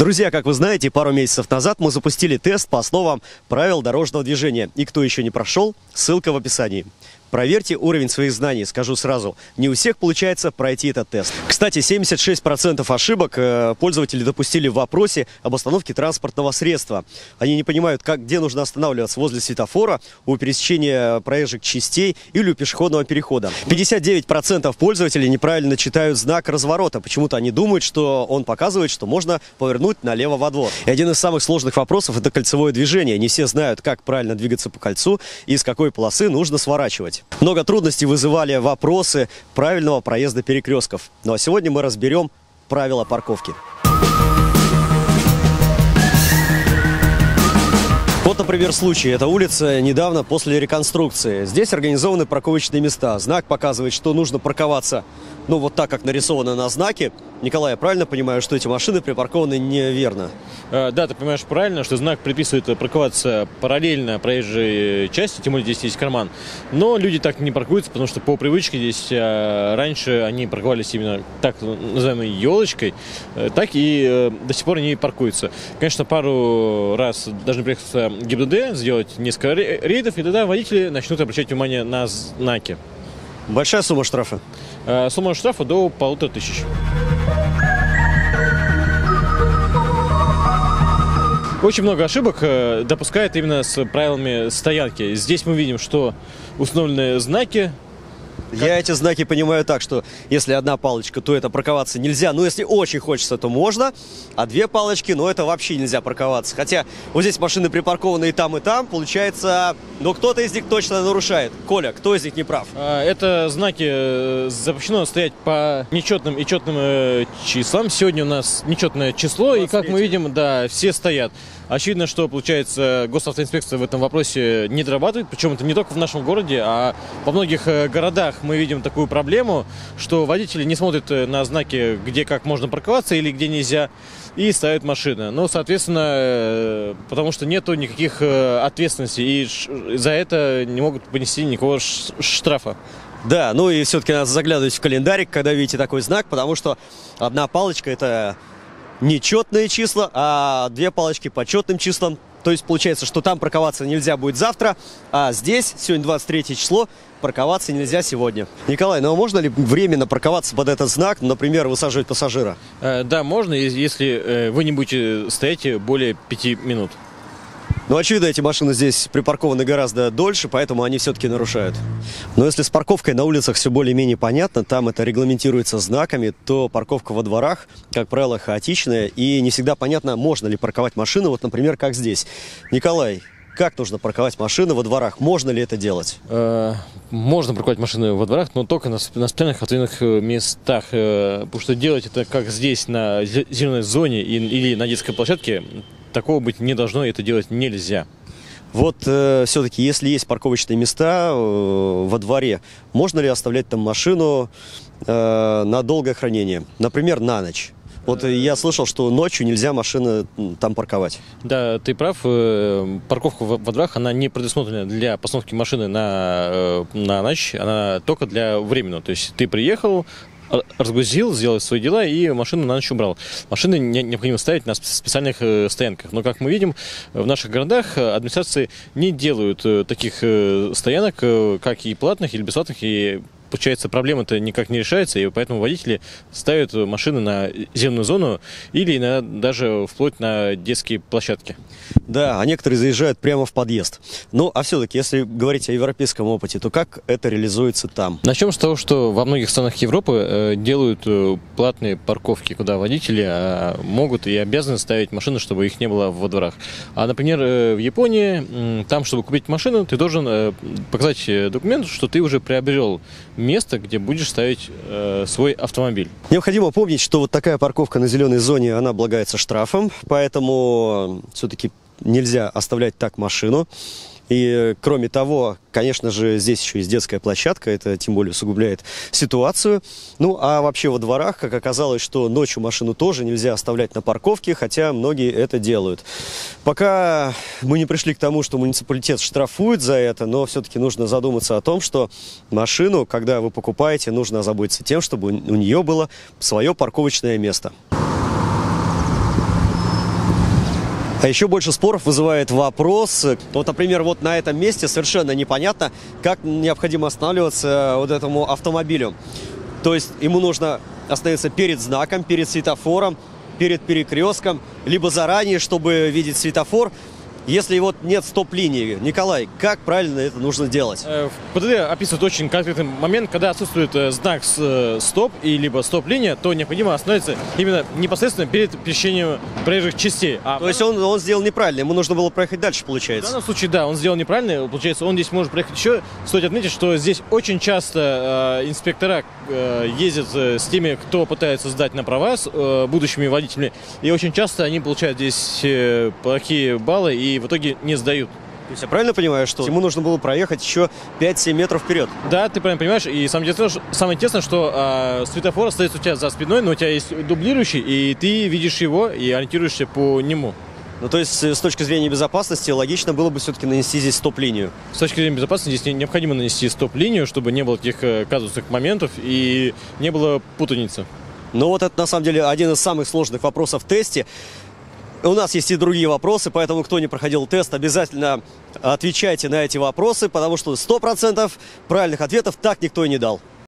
Друзья, как вы знаете, пару месяцев назад мы запустили тест по основам правил дорожного движения. И кто еще не прошел, ссылка в описании. Проверьте уровень своих знаний. Скажу сразу, не у всех получается пройти этот тест. Кстати, 76% ошибок пользователи допустили в вопросе об остановке транспортного средства. Они не понимают, где нужно останавливаться: возле светофора, у пересечения проезжих частей или у пешеходного перехода. 59% пользователей неправильно читают знак разворота. Почему-то они думают, что он показывает, что можно повернуть налево во двор. И один из самых сложных вопросов – это кольцевое движение. Не все знают, как правильно двигаться по кольцу и с какой полосы нужно сворачивать. Много трудностей вызывали вопросы правильного проезда перекрестков. Ну а сегодня мы разберем правила парковки. Вот, например, случай. Это улица недавно после реконструкции. Здесь организованы парковочные места. Знак показывает, что нужно парковаться, ну, вот так, как нарисовано на знаке. Николай, я правильно понимаю, что эти машины припаркованы неверно? Да, ты понимаешь правильно, что знак предписывает парковаться параллельно проезжей части, тем более здесь есть карман. Но люди так не паркуются, потому что по привычке здесь раньше они парковались именно так называемой елочкой, так и до сих пор они паркуются. Конечно, пару раз должны приехать ГИБДД, сделать несколько рейдов, и тогда водители начнут обращать внимание на знаки. Большая сумма штрафа? Сумма штрафа до 1500. Очень много ошибок допускает именно с правилами стоянки. Здесь мы видим, что установлены знаки. Я эти знаки понимаю так, что если одна палочка, то это парковаться нельзя. Но если очень хочется, то можно. А две палочки, но это вообще нельзя парковаться. Хотя вот здесь машины припаркованы и там. Получается, но кто-то из них точно нарушает. Коля, кто из них не прав? Это знаки запрещено стоять по нечетным и четным числам. Сегодня у нас нечетное число. И как мы видим, да, все стоят. Очевидно, что, получается, госавтоинспекция в этом вопросе не дорабатывает. Причем это не только в нашем городе, а во многих городах мы видим такую проблему, что водители не смотрят на знаки, где как можно парковаться или где нельзя, и ставят машины. Ну, соответственно, потому что нету никаких ответственностей, и за это не могут понести никакого штрафа. Да, ну и все-таки надо заглядывать в календарик, когда видите такой знак, потому что одна палочка – это нечетные числа, а две палочки по четным числам. То есть получается, что там парковаться нельзя будет завтра, а здесь, сегодня 23 число, парковаться нельзя сегодня. Николай, ну а можно ли временно парковаться под этот знак, например, высаживать пассажира? Да, можно, если вы не будете стоять более 5 минут. Ну, очевидно, эти машины здесь припаркованы гораздо дольше, поэтому они все-таки нарушают. Но если с парковкой на улицах все более-менее понятно, там это регламентируется знаками, то парковка во дворах, как правило, хаотичная, и не всегда понятно, можно ли парковать машину, вот, например, как здесь. Николай, как нужно парковать машины во дворах? Можно ли это делать? Можно парковать машины во дворах, но только на специальных отведенных местах. Потому что делать это, как здесь, на зеленой зоне или на детской площадке, такого быть не должно, это делать нельзя. Вот все-таки, если есть парковочные места во дворе, можно ли оставлять там машину на долгое хранение? Например, на ночь. Вот я слышал, что ночью нельзя машины там парковать. Да, ты прав. Парковка во дворах, она не предусмотрена для постановки машины на ночь. Она только для временного. То есть ты приехал, разгрузил, сделал свои дела и машину на ночь убрал. Машины необходимо ставить на специальных стоянках. Но, как мы видим, в наших городах администрации не делают таких стоянок, как и платных, или бесплатных. И, получается, проблема-то никак не решается, и поэтому водители ставят машины на земную зону или даже вплоть на детские площадки. Да, а некоторые заезжают прямо в подъезд. Ну, а все-таки, если говорить о европейском опыте, то как это реализуется там? Начнем с того, что во многих странах Европы делают платные парковки, куда водители могут и обязаны ставить машины, чтобы их не было во дворах. А, например, в Японии, там, чтобы купить машину, ты должен показать документ, что ты уже приобрел место, где будешь ставить свой автомобиль. Необходимо помнить, что вот такая парковка на зеленой зоне, она облагается штрафом, поэтому все-таки нельзя оставлять так машину. И кроме того, конечно же, здесь еще есть детская площадка, это тем более усугубляет ситуацию. Ну а вообще во дворах, как оказалось, что ночью машину тоже нельзя оставлять на парковке, хотя многие это делают. Пока мы не пришли к тому, что муниципалитет штрафует за это, но все-таки нужно задуматься о том, что машину, когда вы покупаете, нужно озаботиться тем, чтобы у нее было свое парковочное место. А еще больше споров вызывает вопрос, вот, например, вот на этом месте совершенно непонятно, как необходимо останавливаться вот этому автомобилю. То есть ему нужно остановиться перед знаком, перед светофором, перед перекрестком, либо заранее, чтобы видеть светофор. Если вот нет стоп-линии, Николай, как правильно это нужно делать? В ПТД описывают очень конкретный момент, когда отсутствует знак «стоп» и либо «стоп-линия», то необходимо остановиться именно непосредственно перед пересечением проезжих частей. То есть он сделал неправильно, ему нужно было проехать дальше, получается? В данном случае, да, он сделал неправильно, получается, он здесь может проехать еще. Стоит отметить, что здесь очень часто инспектора ездят с теми, кто пытается сдать на права с будущими водителями, и очень часто они получают здесь плохие баллы и в итоге не сдают. То есть я правильно понимаю, что ему нужно было проехать еще 5-7 метров вперед? Да, ты правильно понимаешь. И самое интересное, что светофор остается у тебя за спиной, но у тебя есть дублирующий, и ты видишь его и ориентируешься по нему. Ну, то есть с точки зрения безопасности логично было бы все-таки нанести здесь стоп-линию? С точки зрения безопасности здесь необходимо нанести стоп-линию, чтобы не было таких казусных моментов и не было путаницы. Ну вот это на самом деле один из самых сложных вопросов в тесте. У нас есть и другие вопросы, поэтому, кто не проходил тест, обязательно отвечайте на эти вопросы, потому что 100% правильных ответов так никто и не дал.